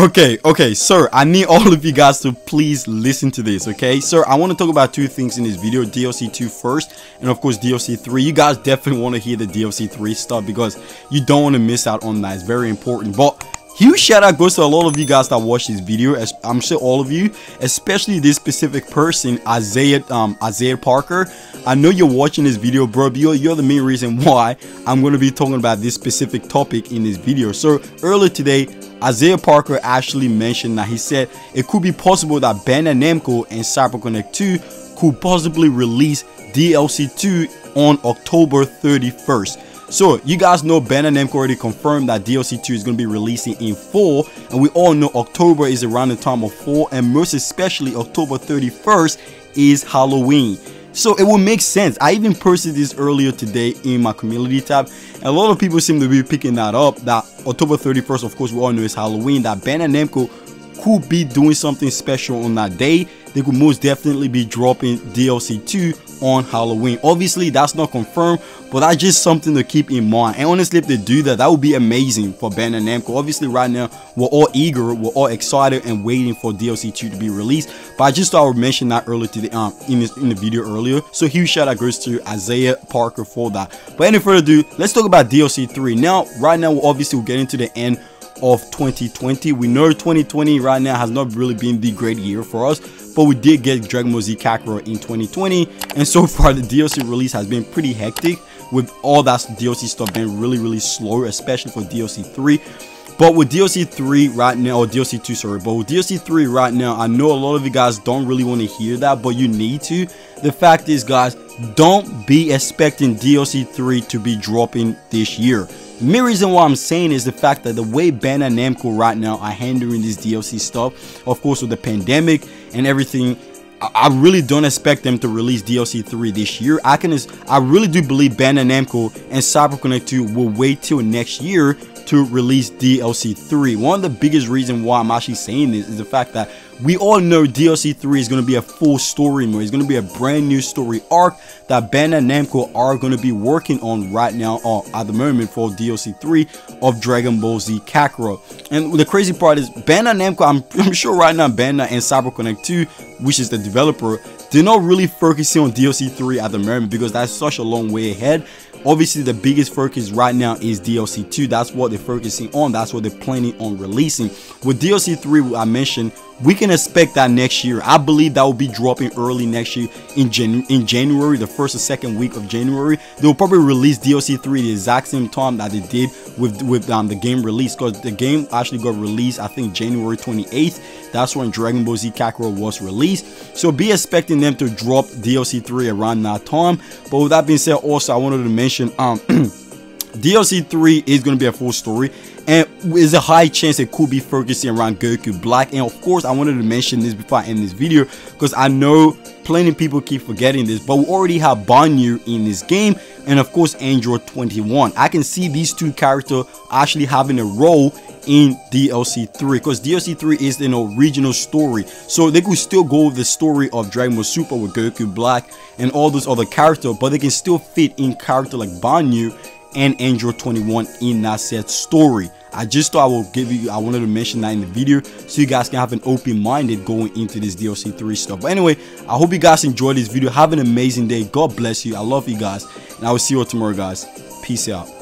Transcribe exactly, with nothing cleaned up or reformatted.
Okay, okay, sir, I need all of you guys to please listen to this, okay? Sir, I want to talk about two things in this video, D L C two first, and of course D L C three. You guys definitely want to hear the D L C three stuff because you don't want to miss out on that. It's very important. But huge shout out goes to a lot of you guys that watch this video, as I'm sure all of you, especially this specific person, Isaiah um, Isaiah Parker. I know you're watching this video, bro, but you're, you're the main reason why I'm going to be talking about this specific topic in this video. So earlier today, Isaiah Parker actually mentioned that he said it could be possible that Bandai Namco and CyberConnect two could possibly release D L C two on October thirty-first. So, you guys know Bandai Namco already confirmed that D L C two is going to be releasing in fall, and we all know October is around the time of fall, and most especially October thirty-first is Halloween. So, it will make sense. I even posted this earlier today in my community tab, and a lot of people seem to be picking that up, that October thirty-first, of course, we all know is Halloween, that Bandai Namco could be doing something special on that day. They could most definitely be dropping D L C two on Halloween. Obviously, that's not confirmed, but that's just something to keep in mind. And honestly, if they do that, that would be amazing for Bandai Namco. Obviously, right now, we're all eager, we're all excited and waiting for D L C two to be released. But I just thought I would mention that earlier today, um, in, this, in the video earlier. So huge shout out goes to Isaiah Parker for that. But any further ado, let's talk about D L C three. Now, right now, we're obviously we're getting to the end of twenty twenty. We know twenty twenty right now has not really been the great year for us, but we did get Dragon Ball Z Kakarot in twenty twenty, and so far the D L C release has been pretty hectic, with all that D L C stuff being really really slow, especially for D L C three. But with D L C three right now, or D L C two sorry, but with D L C three right now, I know a lot of you guys don't really want to hear that, but you need to. The fact is, guys, don't be expecting D L C three to be dropping this year. The main reason why I'm saying is the fact that the way Bandai Namco right now are handling this D L C stuff, of course with the pandemic and everything, I, I really don't expect them to release D L C three this year. I can, I really do believe Bandai Namco and CyberConnect two will wait till next year to release D L C three. One of the biggest reasons why I'm actually saying this is the fact that we all know D L C three is going to be a full story mode. It's going to be a brand new story arc that Bandai Namco are going to be working on right now, or at the moment, for D L C three of Dragon Ball Z Kakarot. And the crazy part is Bandai Namco, I'm, I'm sure right now Bandai and CyberConnect two, which is the developer, they're not really focusing on D L C three at the moment because that's such a long way ahead. Obviously, the biggest focus right now is D L C two. That's what they're focusing on. That's what they're planning on releasing. With D L C three, I mentioned, we can expect that next year. I believe that will be dropping early next year in, Jan in January, the first or second week of January. They will probably release D L C three the exact same time that they did with, with um, the game release, because the game actually got released, I think, January twenty-eighth. That's when Dragon Ball Z Kakarot was released. So be expecting them to drop D L C three around that time. But with that being said, also, I wanted to mention um. D L C three is going to be a full story, and there's a high chance it could be focusing around Goku Black. And of course, I wanted to mention this before I end this video because I know plenty of people keep forgetting this, but we already have Banyu in this game, and of course Android twenty-one. I can see these two characters actually having a role in D L C three, because D L C three is an original story, so they could still go with the story of Dragon Ball Super with Goku Black and all those other characters, but they can still fit in character like Banyu and Android twenty-one in that said story. I just thought I will give you, I wanted to mention that in the video so you guys can have an open-minded going into this D L C three stuff. But anyway, I hope you guys enjoyed this video. Have an amazing day. God bless you. I love you guys, and I will see you all tomorrow, guys. Peace out.